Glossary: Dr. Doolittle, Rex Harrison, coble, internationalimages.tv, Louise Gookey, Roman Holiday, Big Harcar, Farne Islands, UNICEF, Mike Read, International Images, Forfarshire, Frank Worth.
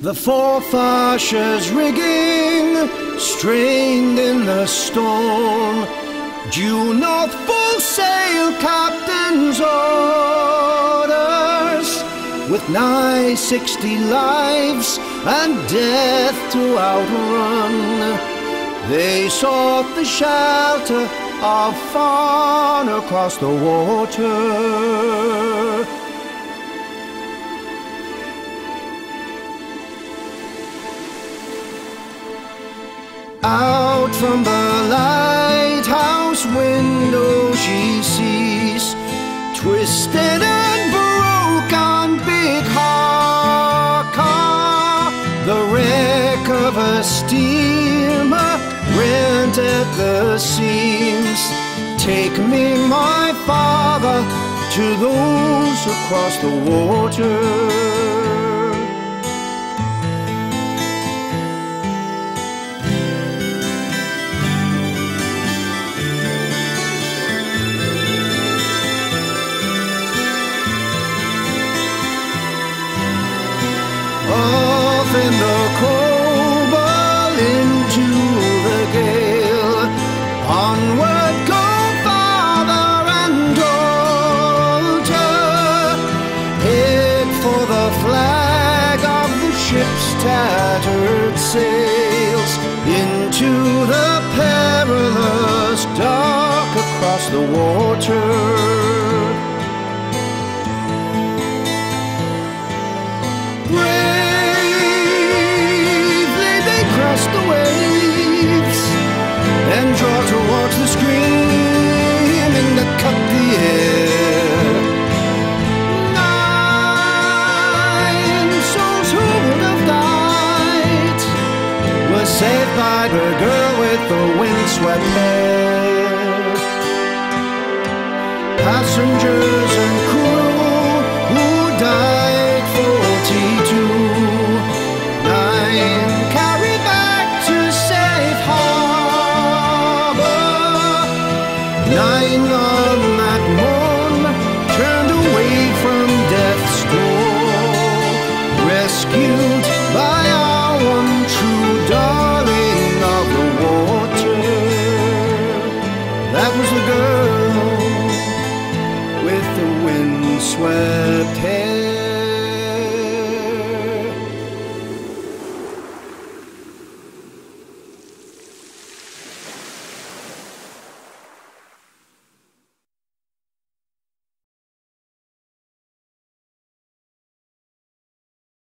The Forfarshire's rigging, strained in the storm, due north full sail, captain's orders. With nigh 60 lives and death to outrun, they sought the shelter of Farne across the water. Out from the lighthouse window she sees, twisted and broke on Big Harcar, the wreck of a steamer rent at the seams. Take me, my father, to those across the water. Off in the cobble into the gale, onward go father and daughter, head for the flag of the ship's tattered sails, into the perilous dark across the water. Saved by the girl with the windswept hair. Passengers and crew.